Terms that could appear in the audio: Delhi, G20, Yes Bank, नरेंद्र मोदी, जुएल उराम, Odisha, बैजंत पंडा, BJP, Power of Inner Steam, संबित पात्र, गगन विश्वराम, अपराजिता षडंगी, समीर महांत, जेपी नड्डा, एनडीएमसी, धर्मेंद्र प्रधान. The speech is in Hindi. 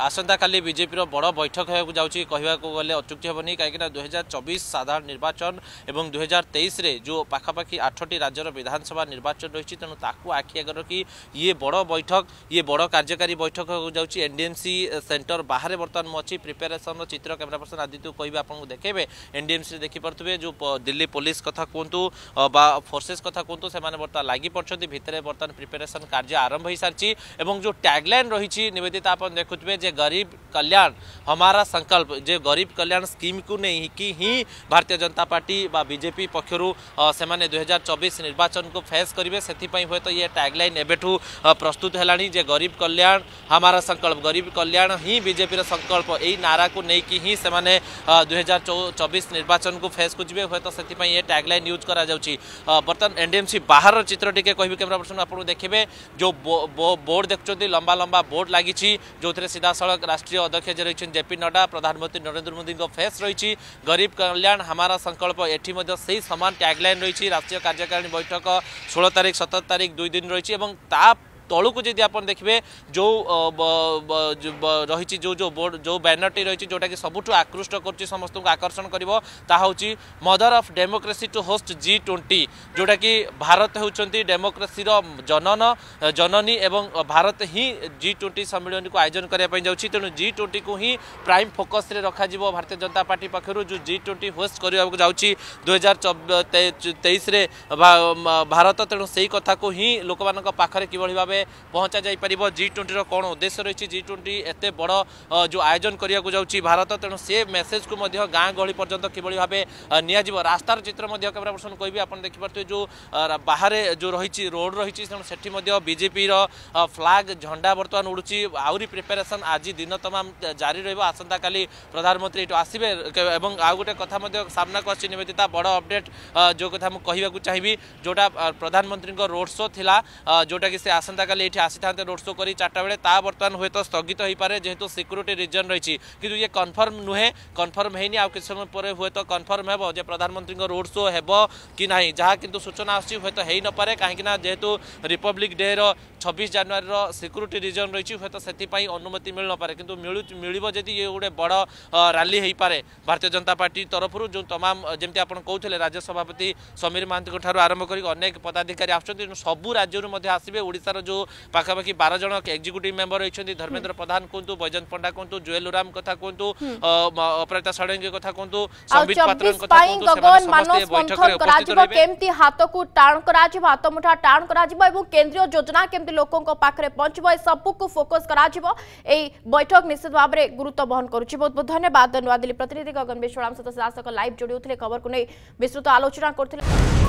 आसंता काली बीजेपी बड़ बैठक होगा जाऊँगी कहवाकू गले अत्युक्ति हेनी कहीं 2024 साधारण निर्वाचन एवं 2023 जो पाखापाखि 8टी राज्यर विधानसभा निर्वाचन रही तेणु ताकू आखि आगे रखी ये बड़ बैठक ये बड़ कार्यकारी बैठक होगा जाऊँगी। एनडीएमसी सेंटर बाहर बर्तमान मुझे प्रिपेरेसन चित्र कैमेरा पर्सन आदित्य कह आपको देखेबे एनडीएमसी देखिपे जो दिल्ली पुलिस कथा कहतु बा फोर्सेस कथा कहतु से बर्तमान लग पड़ते भितर बर्तमान प्रिपेरेसन कार्य आरंभ हो सारी जो टैगलाइन रही निवेदिता आप देखुए गरीब कल्याण हमारा संकल्प जे गरीब कल्याण स्कीम को नहीं कि ही भारतीय जनता पार्टी बा बीजेपी पक्षरु सेमाने 2024 निर्वाचन को फेस करेंगे से हे तो ये टैगलाइन एबेठू प्रस्तुत हैलानी जे गरीब कल्याण हमारा संकल्प गरीब कल्याण ही बीजेपी संकल्प यही नारा को लेकिन ही सेमाने 2024 निर्वाचन को फेस करे हे तो से टैगलाइन यूज करा जाउची। बर्तमान एनडीएमसी बाहर चित्र टी कह कैमरा पर्सन आपको देखिए जो बोर्ड देखते लंबा लंबा बोर्ड लगी जो सीधा सड़क राष्ट्रीय अध्यक्ष जे रही जेपी नड्डा प्रधानमंत्री नरेंद्र मोदी फेस रही गरीब कल्याण हमारा संकल्प एटी से समान टैगलाइन रही राष्ट्रीय कार्यकारिणी बैठक 16 तारीख 17 तारीख 2 दिन रही तौक को जी आप देखिए जो रही जो बोर्ड जो बैनर टी रही जोटा कि सबुठ आकृष्ट कर समस्त को आकर्षण करा हूँ mother of democracy to host G20 जोटा कि भारत होती डेमोक्रेसी जनन जननी एवं भारत ही G20 सम्मिलन को आयोजन करने जाऊँगी तेणु G20 को ही प्राइम फोकस रखा भारतीय जनता पार्टी पक्षर जो G20 होस्ट करा जाऊँगी 2023 भारत तेणु से कथा को ही लोक मान पाखे कि भाव पहुंचा जाई परिबो। G20 रो कोन उद्देश्य रही G20 एते बड़ जो आयोजन करिया को जाउची भारत तेणु से मेसेज को मध्य गाँ गहली पर्यंत किभली भाबे निया जीव रास्तार चित्र मध्य कैमरा पर्सन कहबी आपण देखि परते जो बाहर जो रही रोड रही सेठी मध्य बीजेपी रो फ्लैग झंडा बर्तमान उड़ुची आउरी प्रिपेरेसन आज दिन तमाम जारी रहबो आसंता काली प्रधानमंत्री एटो आसीबे एवं आ गोटे कथा मध्य सामना को आसी निवेदिता बड़ अपडेट जो कथा मु कहिबाकू चाहिबी जोटा प्रधानमंत्री को रोड शो थिला जोटा कि से आसंता काली ये आसी था रोड शो कर 4टा बेले ता बर्तमान हूँ तो स्थगित हो पारे जेहेतु सिक्यूरीटी रिजन रही कि ये कन्फर्म नुहे कन्फर्म है आउ किसी समय पर हूँ तो कन्फर्म हो प्रधानमंत्री रोड शो हेब कि ना जहाँ किंतु सूचना आसी हूँ तो हो नपे कहीं जेहेतु रिपब्लिक डे 26 जनवरी सिक्यूरीटी रिजन रही हूँ तो से अनुमति मिल नपे कि मिलो जी ये गोटे बड़ रैली हो पारे भारतीय जनता पार्टी तरफ जो तमाम जमी आप कहते राज्य सभापति समीर महांत आरंभ करके पदाधिकारी आसुँच सबू राज्य आसबे ओडिशार जो पाखापाखि 12 जन एक्जिक्यूटिव मेम्बर रही धर्मेंद्र प्रधान कहतु बैजंत पंडा कहतु जुएल उराम कथा कहतु अपराजिता षडंगी कथा कहतु संबित पात्र कथा कहतु मानव संगठन कराज केमती हाथ को टाण कराज हाथ मुठा टाण कराज एवं केंद्रीय योजना केमती लोकन को पाखरे पहुंचबो ए सब को फोकस कराज ए बैठक निश्चित भाव में गुरुत्व बहन करूची। बहुत बहुत धन्यवाद। नवादिल्ली प्रतिनिधि गगन विश्वराम सहित लाइव जोड़ियों खबर को नहीं विस्तृत आलोचना करथिले।